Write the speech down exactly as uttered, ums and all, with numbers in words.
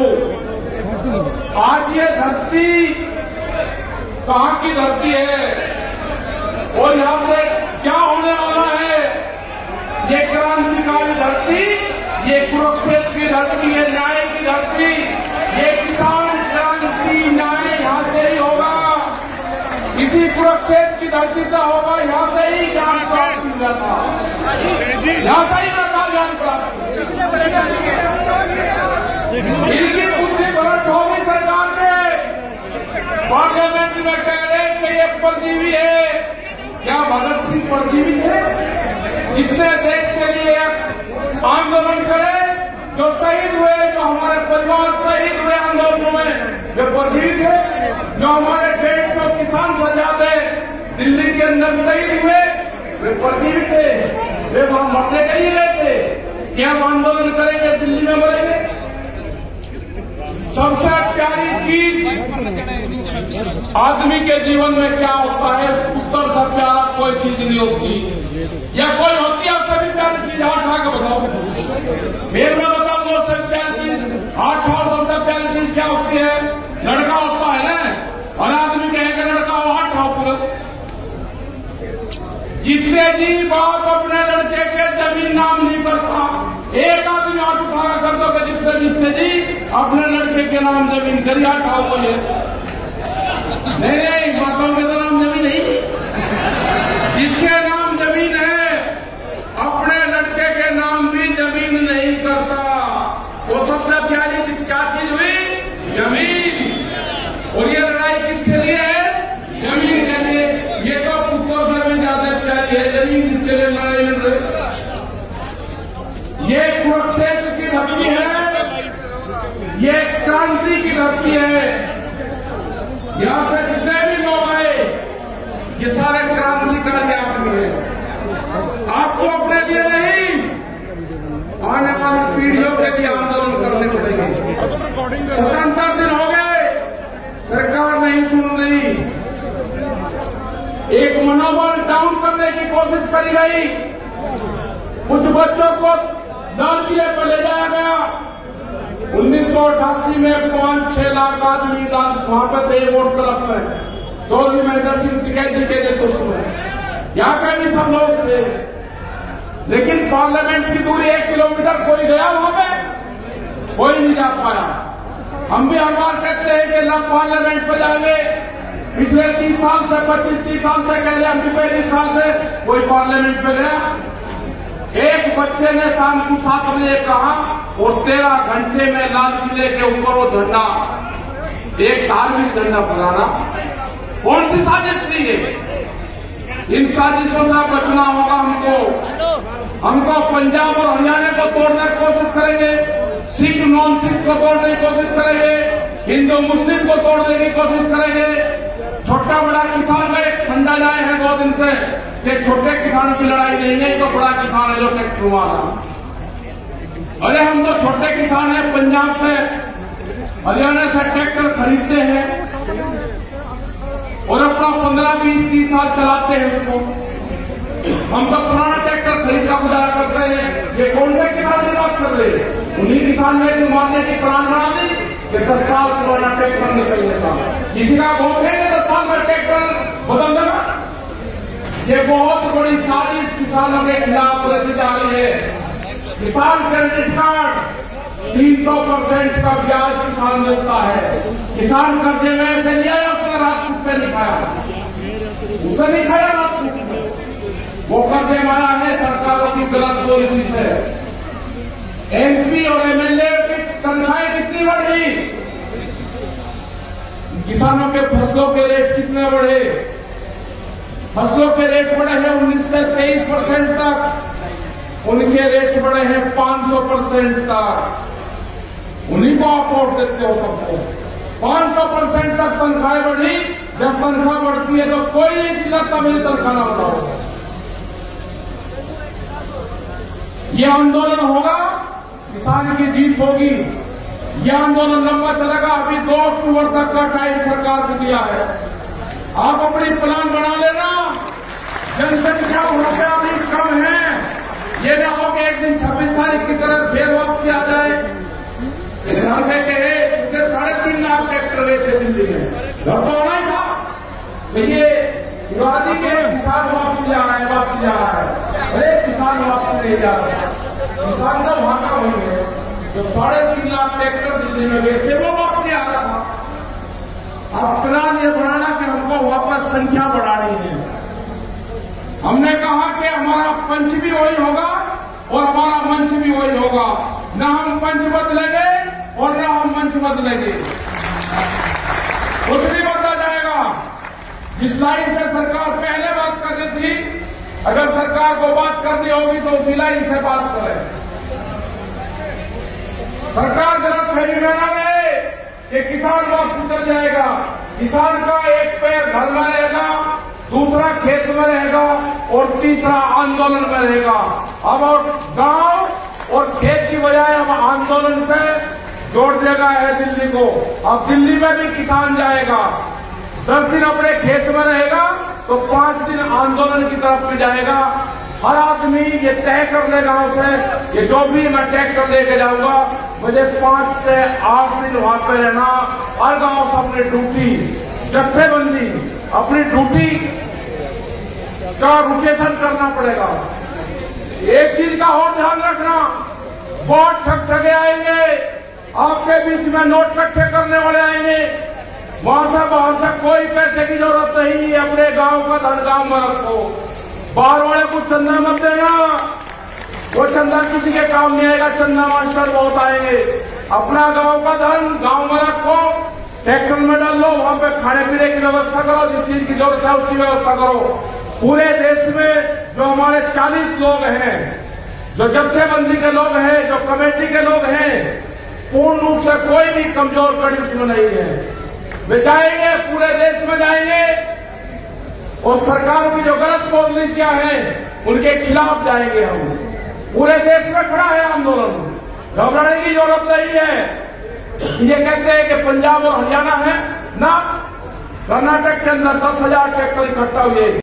हूं। आज ये धरती कहां की धरती है और यहां से क्या होने वाला है, ये क्रांतिकारी धरती, ये कुरुक्षेत्र की धरती, ये न्याय की धरती, ये किसान क्रांति न्याय यहां से ही होगा। इसी कुरुक्षेत्र की धरती का होगा, यहां से ही ज्ञान प्राप्त मिला था, यहां से ही रखा ज्ञान प्राप्त। इनकी बुद्धि भ्रष्ट होगी सरकार में, पार्लियामेंट में कह रहे कि ये परजीवी है। क्या भगत सिंह परजीवी थे जिसने देश के लिए आंदोलन करे? जो शहीद हुए, जो हमारे परिवार शहीद हुए आंदोलनों में, वे परजीवी थे? जो हमारे डेढ़ सौ किसान सजाते दिल्ली के अंदर शहीद हुए, वे परजीवी थे? वे वहां मरने के लिए गए थे कि हम आंदोलन करेंगे दिल्ली में मरेंगे। सबसे प्यारी चीज आदमी के जीवन में क्या होता है, उत्तर से प्यारा कोई चीज नहीं होती, या कोई होती है उससे भी प्यारी चीज। हाथ खा के बताओ, फिर मैं बताऊंगा उससे प्यारी चीज। हाथ खाओ, सबसे प्यारी चीज क्या होती है? लड़का होता है ना। और आदमी कहेगा लड़का हो, हाथ खाओ पूरा। जितने जी बाप अपने लड़के के जमीन नाम नहीं करता, एक आदमी हाथ उठाकर कर दो कि जितने जितने जी अपने लड़के के नाम जमीन करी, हाथ खाओ बोले। नहीं नहीं, बातों के तो नाम जमीन नहीं, जिसके नाम जमीन है अपने लड़के के नाम भी जमीन नहीं करता। वो सबसे प्यारी क्या चीज हुई? जमीन। और ये लड़ाई किसके लिए है? जमीन के लिए। ये तो पुत्रों से भी ज्यादा प्यारी है जमीन जिसके लिए लड़ाई लड़ रही। ये कुरुक्षेत्र की धरती है, ये क्रांति की धरती है। यहां से जितने भी लोग आए ये सारे क्रांतिकारी आदमी हैं। आपको अपने लिए नहीं, आने वाली पीढ़ियों के लिए आंदोलन करने पड़ेंगे। सतहत्तर दिन हो गए, सरकार नहीं सुन रही, एक मनोबल डाउन करने की कोशिश करी गई। कुछ बच्चों को दाल किले पर ले जाया गया। उन्नीस सौ अठासी में पांच छह लाख आदमी वहां पर थे वोट क्लब में, चौधरी महेंद्र सिंह टिकैत जी के नेतृत्व में। यहाँ पे भी सब लोग थे, लेकिन पार्लियामेंट की दूरी एक किलोमीटर कोई गया वहां पे? कोई नहीं जा पाया। हम भी हर बार कहते हैं कि हम पार्लियामेंट पे जाएंगे। पिछले तीस साल से पच्चीस तीस साल से कह रहे, हम भी पैंतीस साल से कोई पार्लियामेंट पे गया? एक बच्चे ने शाम को सात बजे कहा और तेरह घंटे में लाल किले के ऊपर वो झंडा, एक धार्मिक झंडा फहराना। कौन सी साजिश थी ये? इन साजिशों से बचना होगा हमको। हमको पंजाब और हरियाणा को तोड़ने की कोशिश करेंगे, सिख नॉन सिख को तोड़ने की कोशिश करेंगे, हिंदू मुस्लिम को तोड़ने की कोशिश करेंगे। छोटा बड़ा किसान में एक ठंडा लाए हैं दो दिन से कि छोटे किसान की लड़ाई नहीं है, तो बड़ा किसान है जो टैक्स घुमाना। अरे हम तो छोटे किसान हैं, पंजाब से हरियाणा से ट्रैक्टर खरीदते हैं और अपना पंद्रह बीस तीस साल चलाते हैं उसको। हम तो पुराना ट्रैक्टर खरीद का गुजारा करते हैं। ये कौन से किसान की बात कर रहे हैं? उन्हीं किसान ने जो मारने की प्लान बना दी कि दस साल पुराना ट्रैक्टर निकल लेता। किसी का बहुत है कि दस साल में ट्रैक्टर बदल देना। ये बहुत बड़ी साजिश किसानों के खिलाफ रची जा रही है। किसान क्रेडिट कार्ड तीन सौ परसेंट का ब्याज किसान देता है। किसान कर्जे में से लिया, उसने रात उसने नहीं खाया, उसने नहीं खाया रात वो कर्जे वाला है। सरकारों की गलत पॉलिसी से एमपी और एमएलए की तनख्वाही कितनी बढ़ गई? किसानों के फसलों के रेट कितने बढ़े? फसलों के रेट बढ़े हैं उन्नीस से तेईस परसेंट तक, उनके रेट बढ़े हैं पाँच सौ परसेंट तक। उन्हीं को आप वोट देते हो सबको। पाँच सौ परसेंट तक तनख्वाह बढ़ी। जब तनख्वाह बढ़ती है तो कोई नहीं चिल्लाता मेरी तनख्वाह ना बढ़ाओ। यह आंदोलन होगा, किसान की जीत होगी। यह आंदोलन लंबा चलेगा। अभी दो अक्टूबर तक का टाइम सरकार ने दिया है। आप अपनी प्लान बना लेना। जनसंख्या वहां पर अभी कम है, ये ना हो कि एक दिन छब्बीस तारीख की तरह फिर वापसी आ जाए। बिहार में कहे उनके साढ़े तीन लाख ट्रैक्टर लेते दिल्ली में घर तो होना ही था। तो ये विवादी के किसान वापस जा रहा है वापस जा रहा है अरे किसान वापस नहीं जा रहा है, किसान का भागा होंगे जो साढ़े तीन लाख ट्रैक्टर दिल्ली में बेचते वो वापस आ रहा था। अब प्लान ये बनाना कि हमको वापस संख्या बढ़ानी है। हमने कहा कि हमारा पंच भी वही होगा और हमारा मंच भी वही होगा, ना हम पंच बदलेंगे और ना हम मंच बदलेंगे। कुछ नहीं बदला जाएगा। जिस लाइन से सरकार पहले बात कर रही थी, अगर सरकार को बात करनी होगी तो उसी लाइन से बात करे। सरकार गलतफहमी में न रहे कि किसान वापस चल जाएगा। किसान का एक पैर घर में रहेगा, दूसरा खेत में रहेगा और तीसरा आंदोलन में रहेगा। अब और गांव और खेत की बजाय हम आंदोलन से जोड़ देगा है दिल्ली को। अब दिल्ली में भी किसान जाएगा, दस दिन अपने खेत में रहेगा तो पांच दिन आंदोलन की तरफ भी जाएगा। हर आदमी ये तय कर ले गांव से ये जो भी मैं ट्रैक्टर लेके जाऊंगा मुझे पांच से आठ दिन वहां पे रहना। हर गांव से अपनी ड्यूटी जत्थेबंदी अपनी ड्यूटी का रोटेशन करना पड़ेगा। एक चीज का और ध्यान रखना, बहुत ठग ठगे आएंगे आपके बीच में, नोट इकट्ठे करने वाले आएंगे। वहां से वहां से कोई पैसे की जरूरत नहीं है। अपने गांव का धन गांव में रखो। बाहर वाले को चंदा मत देना, वो चंदा किसी के काम नहीं आएगा। चंदा मास्टर बहुत आएंगे। अपना गांव का धन गांव में रखो, ट्रैक्टर में डाल लो, वहां पे खाने पीने की व्यवस्था करो, जिस चीज की जरूरत है उसकी व्यवस्था करो। पूरे देश में जो हमारे चालीस लोग हैं, जो जत्थेबंदी के लोग हैं, जो कमेटी के लोग हैं, पूर्ण रूप से कोई भी कमजोर कड़ी उसमें नहीं है। वे जाएंगे, पूरे देश में जाएंगे और सरकार की जो गलत पॉलिसियां हैं उनके खिलाफ जाएंगे। हम पूरे देश में खड़ा है आंदोलन, घबराने की जरूरत नहीं है। ये कहते हैं कि पंजाब और हरियाणा है ना, कर्नाटक के अंदर दस हजार ट्रैक्टर इकट्ठा हुए।